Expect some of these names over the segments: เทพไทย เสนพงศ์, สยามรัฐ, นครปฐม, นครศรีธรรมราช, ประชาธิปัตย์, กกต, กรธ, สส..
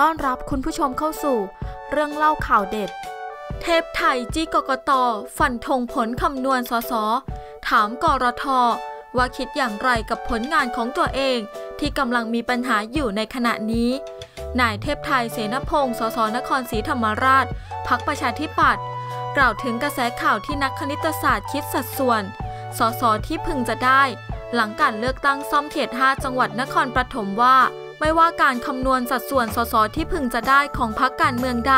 ต้อนรับคุณผู้ชมเข้าสู่เรื่องเล่าข่าวเด็ดเทพไทยจี้กกต.ฟันธงผลคำนวณสส.ถามกรธ.ว่าคิดอย่างไรกับผลงานของตัวเองที่กำลังมีปัญหาอยู่ในขณะนี้นายเทพไทยเสนพงศ์สส.นครศรีธรรมราชพรรคประชาธิปัตย์กล่าวถึงกระแสข่าวที่นักคณิตศาสตร์คิดสัดส่วนสส.ที่พึงจะได้หลังการเลือกตั้งซ่อมเขต 5 จังหวัดนครปฐมว่าไม่ว่าการคำนวณสัดส่วนสส.ที่พึงจะได้ของพรรคการเมืองใด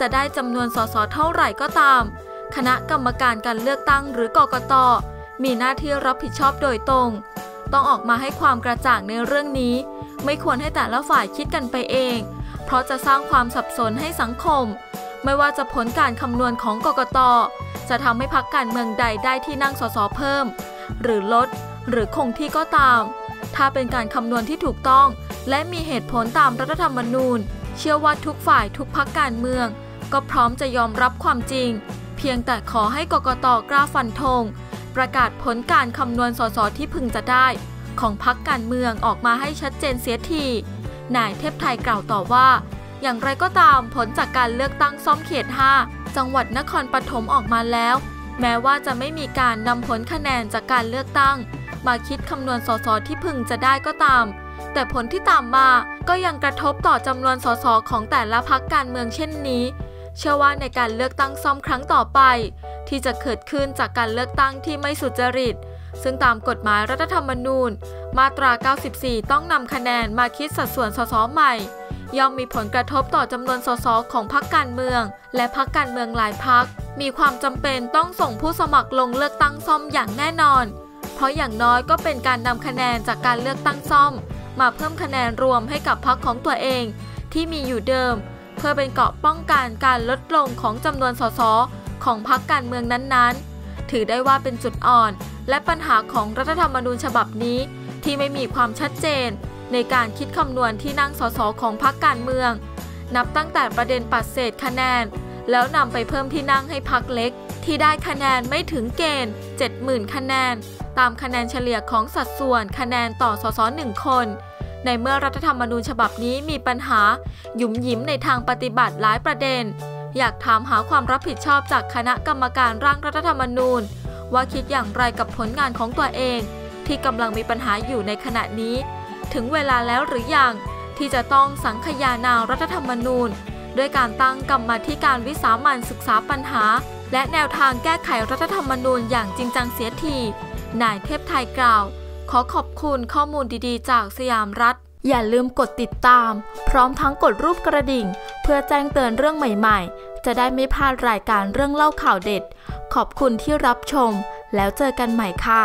จะได้จำนวนสส.เท่าไหร่ก็ตามคณะกรรมการการเลือกตั้งหรือกกต.มีหน้าที่รับผิดชอบโดยตรงต้องออกมาให้ความกระจ่างในเรื่องนี้ไม่ควรให้แต่ละฝ่ายคิดกันไปเองเพราะจะสร้างความสับสนให้สังคมไม่ว่าจะผลการคำนวณของกกต.จะทำให้พรรคการเมืองใดได้ที่นั่งสส.เพิ่มหรือลดหรือคงที่ก็ตามถ้าเป็นการคำนวณที่ถูกต้องและมีเหตุผลตามรัฐธรรมนูญเชื่อว่าทุกฝ่ายทุกพรรคการเมืองก็พร้อมจะยอมรับความจริงเพียงแต่ขอให้กกต.กล้าฟันธงประกาศผลการคำนวณสส.ที่พึงจะได้ของพรรคการเมืองออกมาให้ชัดเจนเสียทีนายเทพไทยกล่าวต่อว่าอย่างไรก็ตามผลจากการเลือกตั้งซ่อมเขต 5 จังหวัดนครปฐมออกมาแล้วแม้ว่าจะไม่มีการนำผลคะแนนจากการเลือกตั้งมาคิดคำนวณสส.ที่พึงจะได้ก็ตามแต่ผลที่ตามมาก็ยังกระทบต่อจำนวนสส.ของแต่ละพรรคการเมืองเช่นนี้เชื่อว่าในการเลือกตั้งซ่อมครั้งต่อไปที่จะเกิดขึ้นจากการเลือกตั้งที่ไม่สุจริตซึ่งตามกฎหมายรัฐธรรมนูญมาตรา 94 ต้องนำคะแนนมาคิดสัดส่วนสส.ใหม่ย่อมมีผลกระทบต่อจำนวนสส.ของพรรคการเมืองและพรรคการเมืองหลายพรรคมีความจำเป็นต้องส่งผู้สมัครลงเลือกตั้งซ่อมอย่างแน่นอนเพราะอย่างน้อยก็เป็นการนำคะแนนจากการเลือกตั้งซ่อมมาเพิ่มคะแนนรวมให้กับพรรคของตัวเองที่มีอยู่เดิมเพื่อเป็นเกราะป้องกันการลดลงของจำนวนสส.ของพรรคการเมืองนั้นๆถือได้ว่าเป็นจุดอ่อนและปัญหาของรัฐธรรมนูญฉบับนี้ที่ไม่มีความชัดเจนในการคิดคำนวณที่นั่งสส.ของพรรคการเมืองนับตั้งแต่ประเด็นปัดเศษคะแนนแล้วนำไปเพิ่มที่นั่งให้พรรคเล็กที่ได้คะแนนไม่ถึงเกณฑ์ 70,000 คะแนนตามคะแนนเฉลี่ยของสัดส่วนคะแนนต่อสส.1 คนในเมื่อรัฐธรรมนูญฉบับนี้มีปัญหาหยุ่มหยิมในทางปฏิบัติหลายประเด็นอยากถามหาความรับผิดชอบจากคณะกรรมการร่างรัฐธรรมนูญว่าคิดอย่างไรกับผลงานของตัวเองที่กำลังมีปัญหาอยู่ในขณะนี้ถึงเวลาแล้วหรือยังที่จะต้องสังคายานาวรัฐธรรมนูญด้วยการตั้งกรรมาธิการวิสามัญศึกษาปัญหาและแนวทางแก้ไขรัฐธรรมนูญอย่างจริงจังเสียทีนายเทพไทยกล่าวขอขอบคุณข้อมูลดีๆจากสยามรัฐอย่าลืมกดติดตามพร้อมทั้งกดรูปกระดิ่งเพื่อแจ้งเตือนเรื่องใหม่ๆจะได้ไม่พลาดรายการเรื่องเล่าข่าวเด็ดขอบคุณที่รับชมแล้วเจอกันใหม่ค่ะ